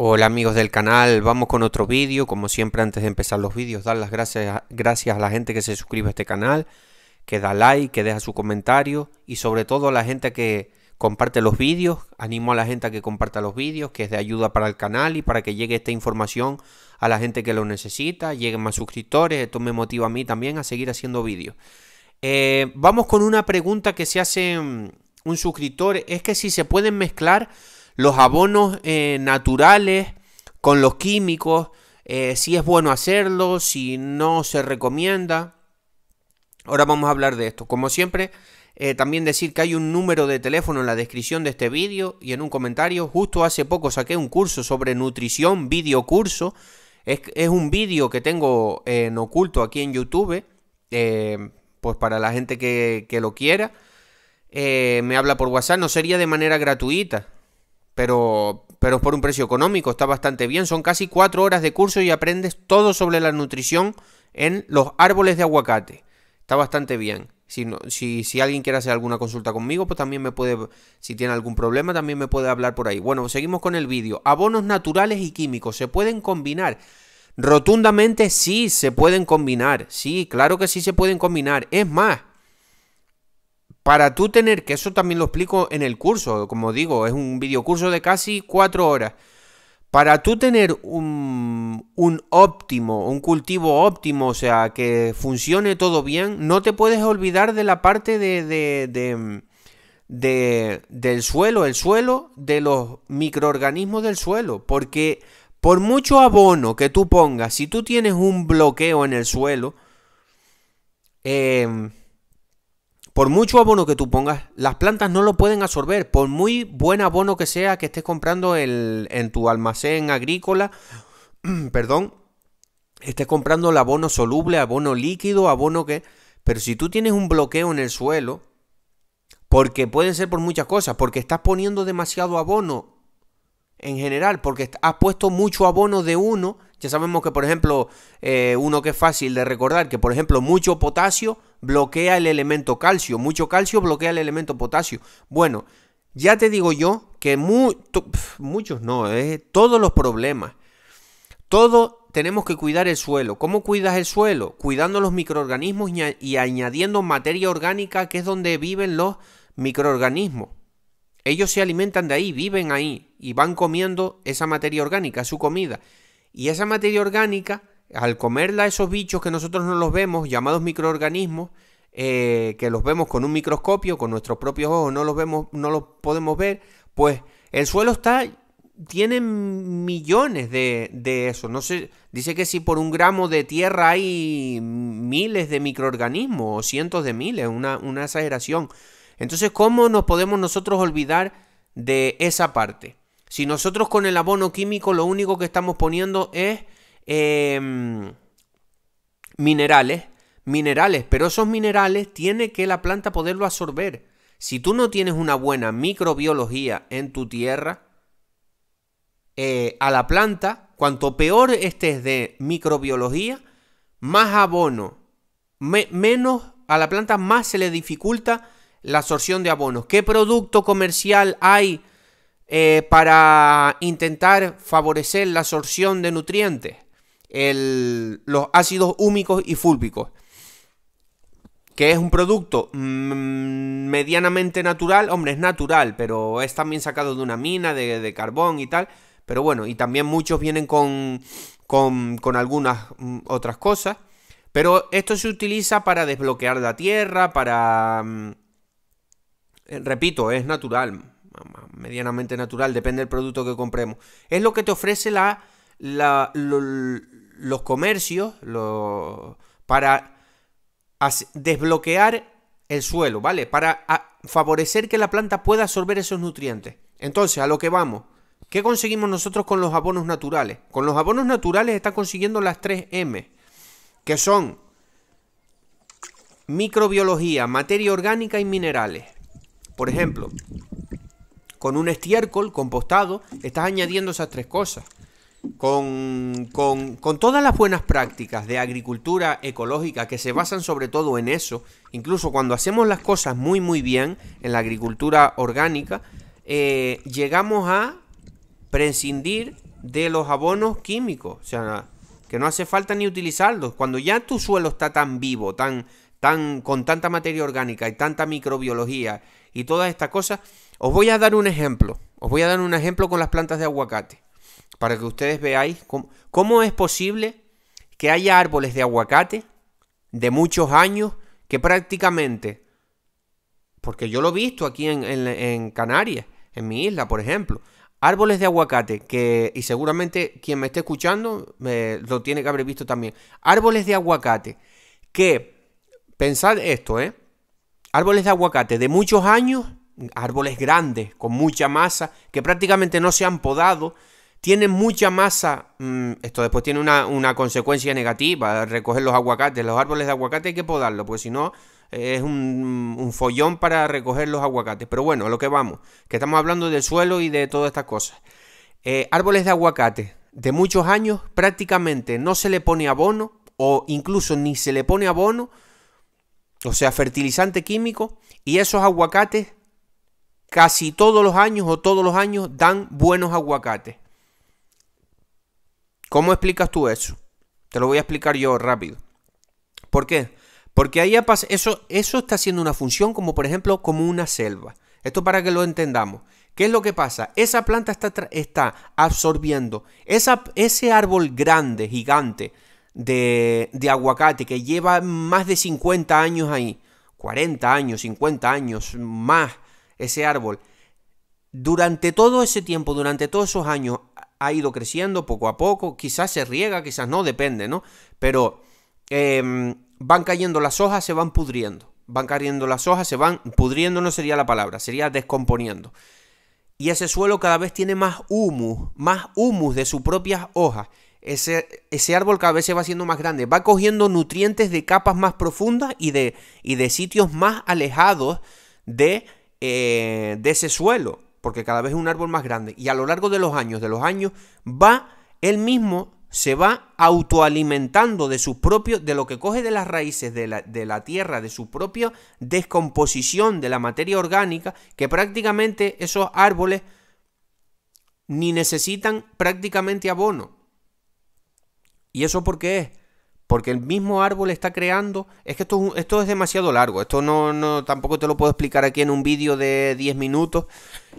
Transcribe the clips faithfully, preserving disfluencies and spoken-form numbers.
Hola amigos del canal, vamos con otro vídeo. Como siempre, antes de empezar los vídeos, dar las gracias a, gracias a la gente que se suscribe a este canal, que da like, que deja su comentario y sobre todo a la gente que comparte los vídeos. Animo a la gente a que comparta los vídeos, que es de ayuda para el canal y para que llegue esta información a la gente que lo necesita, lleguen más suscriptores. Esto me motiva a mí también a seguir haciendo vídeos. Eh, vamos con una pregunta que se hace un suscriptor, es que si se pueden mezclar los abonos eh, naturales con los químicos, eh, si es bueno hacerlo, si no se recomienda. Ahora vamos a hablar de esto. Como siempre, Eh, también decir que hay un número de teléfono en la descripción de este vídeo y en un comentario. Justo hace poco saqué un curso sobre nutrición, video curso. Es, es un vídeo que tengo eh, en oculto aquí en YouTube, eh, pues para la gente que, que lo quiera. Eh, me habla por WhatsApp, no sería de manera gratuita, pero, pero por un precio económico, está bastante bien. Son casi cuatro horas de curso y aprendes todo sobre la nutrición en los árboles de aguacate. Está bastante bien. Si, no, si, si alguien quiere hacer alguna consulta conmigo, pues también me puede, si tiene algún problema, también me puede hablar por ahí. Bueno, seguimos con el vídeo. Abonos naturales y químicos, ¿se pueden combinar? Rotundamente sí, se pueden combinar. Sí, claro que sí se pueden combinar. Es más, para tú tener, que eso también lo explico en el curso, como digo, es un videocurso de casi cuatro horas. Para tú tener un, un óptimo, un cultivo óptimo, o sea, que funcione todo bien, no te puedes olvidar de la parte de, de, de, de, del suelo, el suelo, de los microorganismos del suelo. Porque por mucho abono que tú pongas, si tú tienes un bloqueo en el suelo, eh, por mucho abono que tú pongas, las plantas no lo pueden absorber. Por muy buen abono que sea que estés comprando el, en tu almacén agrícola, perdón, estés comprando el abono soluble, abono líquido, abono que... Pero si tú tienes un bloqueo en el suelo, porque pueden ser por muchas cosas, porque estás poniendo demasiado abono en general, porque has puesto mucho abono de uno. Ya sabemos que, por ejemplo, eh, uno que es fácil de recordar, que por ejemplo mucho potasio bloquea el elemento calcio, mucho calcio bloquea el elemento potasio. Bueno, ya te digo yo que mu pf, muchos no, eh, todos los problemas, todo tenemos que cuidar el suelo. ¿Cómo cuidas el suelo? Cuidando los microorganismos y, y añadiendo materia orgánica, que es donde viven los microorganismos. Ellos se alimentan de ahí, viven ahí y van comiendo esa materia orgánica, su comida. Y esa materia orgánica, al comerla esos bichos que nosotros no los vemos, llamados microorganismos, eh, que los vemos con un microscopio, con nuestros propios ojos, no los vemos, no los podemos ver, pues el suelo está, tiene millones de, de eso. No sé, dice que si por un gramo de tierra hay miles de microorganismos, o cientos de miles, una, una exageración. Entonces, ¿cómo nos podemos nosotros olvidar de esa parte? Si nosotros con el abono químico lo único que estamos poniendo es eh, minerales, minerales, pero esos minerales tiene que la planta poderlo absorber. Si tú no tienes una buena microbiología en tu tierra, eh, a la planta, cuanto peor estés de microbiología, más abono, me, menos a la planta, más se le dificulta la absorción de abonos. ¿Qué producto comercial hay Eh, para intentar favorecer la absorción de nutrientes? El, los ácidos húmicos y fúlvicos, que es un producto mmm, medianamente natural. Hombre, es natural, pero es también sacado de una mina de, de carbón y tal. Pero bueno, y también muchos vienen con, con, con algunas mmm, otras cosas. Pero esto se utiliza para desbloquear la tierra, para... Mmm, repito, es natural, medianamente natural, depende del producto que compremos. Es lo que te ofrece la, la, lo, los comercios lo, para desbloquear el suelo, ¿vale? Para favorecer que la planta pueda absorber esos nutrientes. Entonces, a lo que vamos, ¿qué conseguimos nosotros con los abonos naturales? Con los abonos naturales está consiguiendo las tres eme, que son microbiología, materia orgánica y minerales. Por ejemplo, con un estiércol compostado estás añadiendo esas tres cosas. Con, con, con todas las buenas prácticas de agricultura ecológica, que se basan sobre todo en eso, incluso cuando hacemos las cosas muy muy bien en la agricultura orgánica, eh, llegamos a prescindir de los abonos químicos. O sea, que no hace falta ni utilizarlos. Cuando ya tu suelo está tan vivo, tan, tan, con tanta materia orgánica y tanta microbiología y todas estas cosas. Os voy a dar un ejemplo. Os voy a dar un ejemplo con las plantas de aguacate. Para que ustedes veáis cómo, cómo es posible que haya árboles de aguacate de muchos años que prácticamente... Porque yo lo he visto aquí en, en, en Canarias, en mi isla, por ejemplo. Árboles de aguacate que, y seguramente quien me esté escuchando eh, lo tiene que haber visto también. Árboles de aguacate que, pensad esto, ¿eh? Árboles de aguacate de muchos años, árboles grandes, con mucha masa, que prácticamente no se han podado, tienen mucha masa. Mmm, esto después tiene una, una consecuencia negativa, recoger los aguacates. Los árboles de aguacate hay que podarlos, porque si no... Es un, un follón para recoger los aguacates. Pero bueno, a lo que vamos, que estamos hablando del suelo y de todas estas cosas. eh, Árboles de aguacate de muchos años, prácticamente no se le pone abono, o incluso ni se le pone abono, o sea, fertilizante químico. Y esos aguacates casi todos los años o todos los años dan buenos aguacates. ¿Cómo explicas tú eso? Te lo voy a explicar yo rápido. ¿Por qué? Porque ahí eso, eso está haciendo una función como, por ejemplo, como una selva. Esto para que lo entendamos. ¿Qué es lo que pasa? Esa planta está, está absorbiendo esa, ese árbol grande, gigante, de, de aguacate que lleva más de cincuenta años ahí. cuarenta años, cincuenta años, más ese árbol. Durante todo ese tiempo, durante todos esos años, ha ido creciendo poco a poco. Quizás se riega, quizás no, depende, ¿no? Pero... Eh, van cayendo las hojas, se van pudriendo. Van cayendo las hojas, se van pudriendo, no sería la palabra, sería descomponiendo. Y ese suelo cada vez tiene más humus, más humus de sus propias hojas. Ese, ese árbol cada vez se va haciendo más grande. Va cogiendo nutrientes de capas más profundas y de, y de sitios más alejados de, eh, de ese suelo. Porque cada vez es un árbol más grande. Y a lo largo de los años, de los años, va él mismo... se va autoalimentando de sus propios, de lo que coge de las raíces de la, de la tierra, de su propia descomposición de la materia orgánica, que prácticamente esos árboles ni necesitan prácticamente abono. ¿Y eso por qué es? Porque el mismo árbol está creando... Es que esto, esto es demasiado largo. Esto no, no tampoco te lo puedo explicar aquí en un vídeo de diez minutos.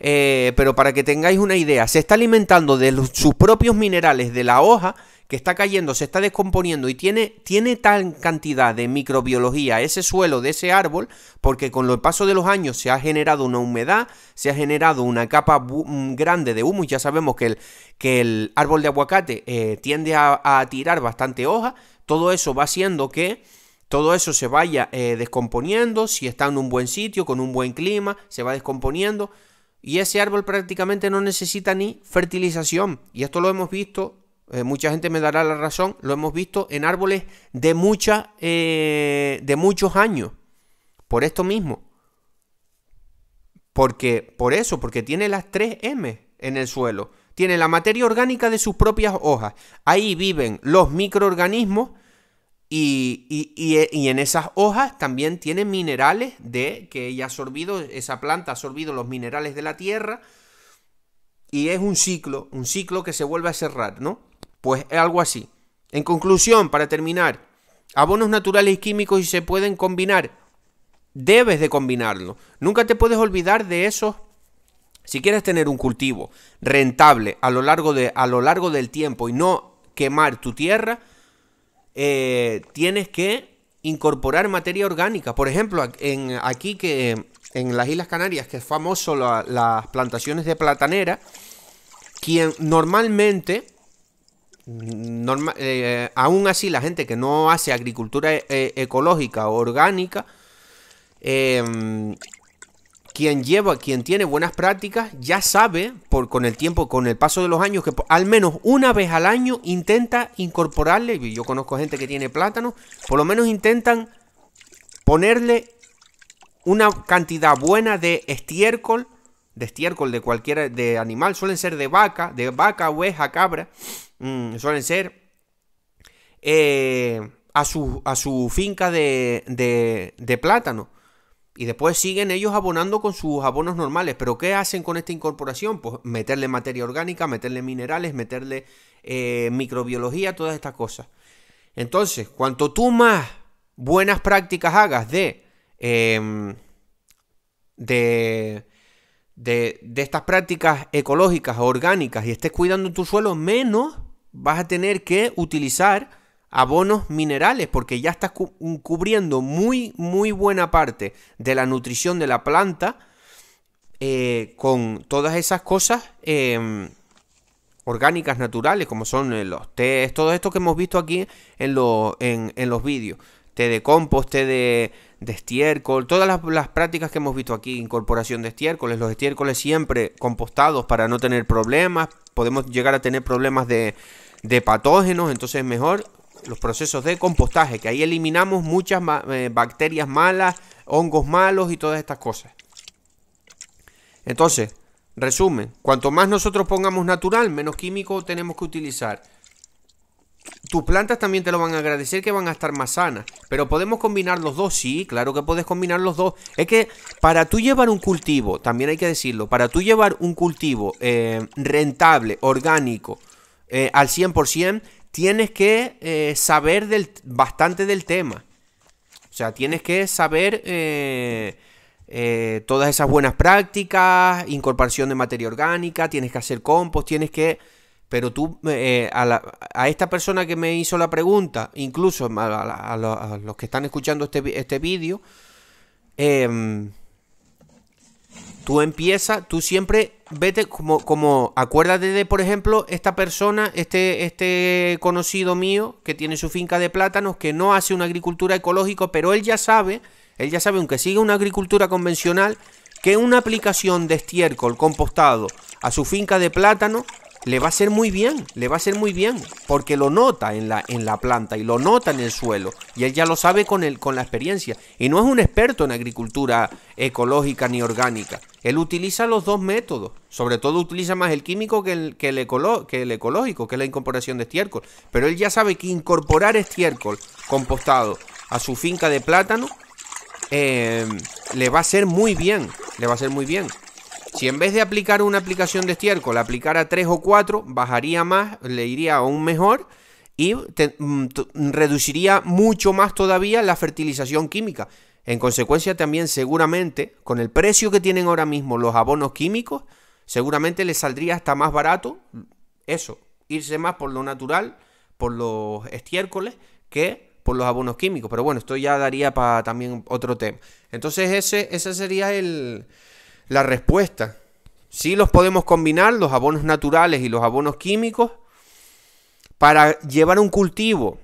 Eh, pero para que tengáis una idea. Se está alimentando de los, sus propios minerales de la hoja que está cayendo, se está descomponiendo. Y tiene, tiene tal cantidad de microbiología ese suelo de ese árbol. Porque con el paso de los años se ha generado una humedad. Se ha generado una capa grande de humus. Ya sabemos que el, que el árbol de aguacate eh, tiende a, a tirar bastante hoja. Todo eso va haciendo que todo eso se vaya eh, descomponiendo. Si está en un buen sitio, con un buen clima, se va descomponiendo. Y ese árbol prácticamente no necesita ni fertilización. Y esto lo hemos visto, eh, mucha gente me dará la razón, lo hemos visto en árboles de, mucha, eh, de muchos años. Por esto mismo. Porque, por eso, porque tiene las tres M en el suelo. Tiene la materia orgánica de sus propias hojas. Ahí viven los microorganismos y, y, y, y en esas hojas también tienen minerales de que ella ha absorbido, esa planta ha absorbido los minerales de la tierra. Y es un ciclo, un ciclo que se vuelve a cerrar, ¿no? Pues es algo así. En conclusión, para terminar, abonos naturales y químicos y se pueden combinar. Debes de combinarlo. Nunca te puedes olvidar de esos. Si quieres tener un cultivo rentable a lo largo, de, a lo largo del tiempo y no quemar tu tierra, eh, tienes que incorporar materia orgánica. Por ejemplo, en, aquí que en las Islas Canarias, que es famoso la, las plantaciones de platanera, quien normalmente, normal, eh, aún así la gente que no hace agricultura e ecológica o orgánica, eh, Quien lleva, quien tiene buenas prácticas, ya sabe, por, con el tiempo, con el paso de los años, que al menos una vez al año intenta incorporarle, yo conozco gente que tiene plátanos, por lo menos intentan ponerle una cantidad buena de estiércol, de estiércol de cualquier de animal, suelen ser de vaca, de vaca, oveja, cabra, mmm, suelen ser eh, a, su, a su finca de, de, de plátano. Y después siguen ellos abonando con sus abonos normales. ¿Pero qué hacen con esta incorporación? Pues meterle materia orgánica, meterle minerales, meterle eh, microbiología, todas estas cosas. Entonces, cuanto tú más buenas prácticas hagas de, eh, de, de, de estas prácticas ecológicas, orgánicas, y estés cuidando tu suelo, menos vas a tener que utilizar abonos minerales, porque ya estás cubriendo muy, muy buena parte de la nutrición de la planta eh, con todas esas cosas eh, orgánicas, naturales, como son los tés, todo esto que hemos visto aquí en, lo, en, en los vídeos. Té de compost, té de, de estiércol, todas las, las prácticas que hemos visto aquí, incorporación de estiércoles, los estiércoles siempre compostados para no tener problemas. Podemos llegar a tener problemas de, de patógenos, entonces es mejor los procesos de compostaje, que ahí eliminamos muchas eh, bacterias malas, hongos malos y todas estas cosas. Entonces, resumen, cuanto más nosotros pongamos natural, menos químico tenemos que utilizar. Tus plantas también te lo van a agradecer, que van a estar más sanas. Pero podemos combinar los dos, sí, claro que puedes combinar los dos. Es que para tú llevar un cultivo, también hay que decirlo, para tú llevar un cultivo eh, rentable, orgánico, eh, al cien por ciento, tienes que eh, saber del, bastante del tema. O sea, tienes que saber eh, eh, todas esas buenas prácticas, incorporación de materia orgánica, tienes que hacer compost, tienes que... Pero tú, eh, a, la, a esta persona que me hizo la pregunta, incluso a, a, a, los, a los que están escuchando este, este vídeo, eh, tú empiezas, tú siempre... Vete como, como, acuérdate de, por ejemplo, esta persona, este, este conocido mío que tiene su finca de plátanos, que no hace una agricultura ecológica, pero él ya sabe, él ya sabe, aunque sigue una agricultura convencional, que una aplicación de estiércol compostado a su finca de plátano le va a hacer muy bien, le va a hacer muy bien, porque lo nota en la, en la planta y lo nota en el suelo, y él ya lo sabe con, el, con la experiencia, y no es un experto en agricultura ecológica ni orgánica. Él utiliza los dos métodos, sobre todo utiliza más el químico que el, que, el ecolo, que el ecológico, que es la incorporación de estiércol. Pero él ya sabe que incorporar estiércol compostado a su finca de plátano eh, le va a hacer muy bien, le va a hacer muy bien. Si en vez de aplicar una aplicación de estiércol, aplicar a tres o cuatro, bajaría más, le iría aún mejor y te, reduciría mucho más todavía la fertilización química. En consecuencia, también seguramente, con el precio que tienen ahora mismo los abonos químicos, seguramente les saldría hasta más barato eso, irse más por lo natural, por los estiércoles, que por los abonos químicos. Pero bueno, esto ya daría para también otro tema. Entonces ese, esa sería el, la respuesta. Sí los podemos combinar, los abonos naturales y los abonos químicos, para llevar un cultivo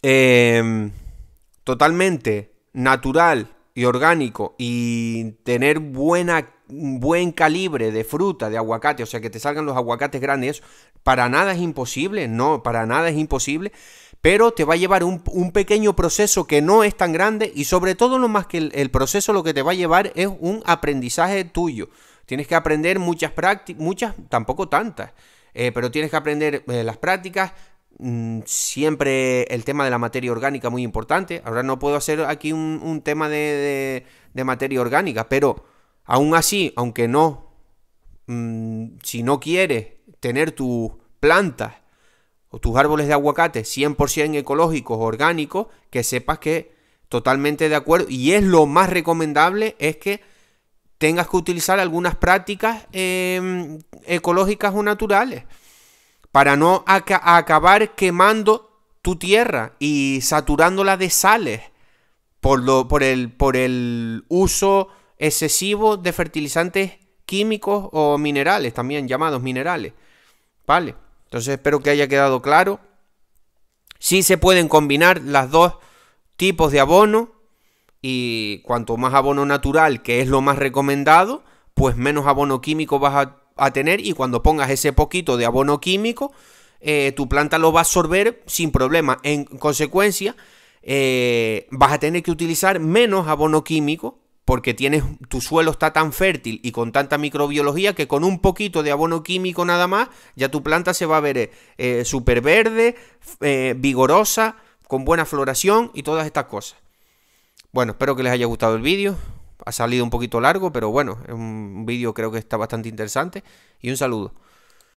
eh, totalmente... natural y orgánico, y tener buena, buen calibre de fruta, de aguacate, o sea, que te salgan los aguacates grandes. Para nada es imposible, no, para nada es imposible, pero te va a llevar un, un pequeño proceso que no es tan grande, y sobre todo, lo más que el, el proceso, lo que te va a llevar es un aprendizaje tuyo. Tienes que aprender muchas prácticas, muchas, tampoco tantas, eh, pero tienes que aprender eh, las prácticas. Siempre el tema de la materia orgánica muy importante. Ahora no puedo hacer aquí un, un tema de, de, de materia orgánica, pero aún así, aunque no, mmm, si no quieres tener tus plantas o tus árboles de aguacate cien por ciento ecológicos, orgánicos, que sepas que totalmente de acuerdo, y es lo más recomendable, es que tengas que utilizar algunas prácticas eh, ecológicas o naturales, para no aca- acabar quemando tu tierra y saturándola de sales por, lo, por, el, por el uso excesivo de fertilizantes químicos o minerales, también llamados minerales. Vale, entonces espero que haya quedado claro. Sí se pueden combinar los dos tipos de abono, y cuanto más abono natural, que es lo más recomendado, pues menos abono químico vas a a tener, y cuando pongas ese poquito de abono químico, eh, tu planta lo va a absorber sin problema. En consecuencia, eh, vas a tener que utilizar menos abono químico, porque tienes, tu suelo está tan fértil y con tanta microbiología, que con un poquito de abono químico nada más, ya tu planta se va a ver eh, súper verde, eh, vigorosa, con buena floración y todas estas cosas. Bueno, espero que les haya gustado el vídeo. Ha salido un poquito largo, pero bueno, es un vídeo creo que está bastante interesante. Y un saludo.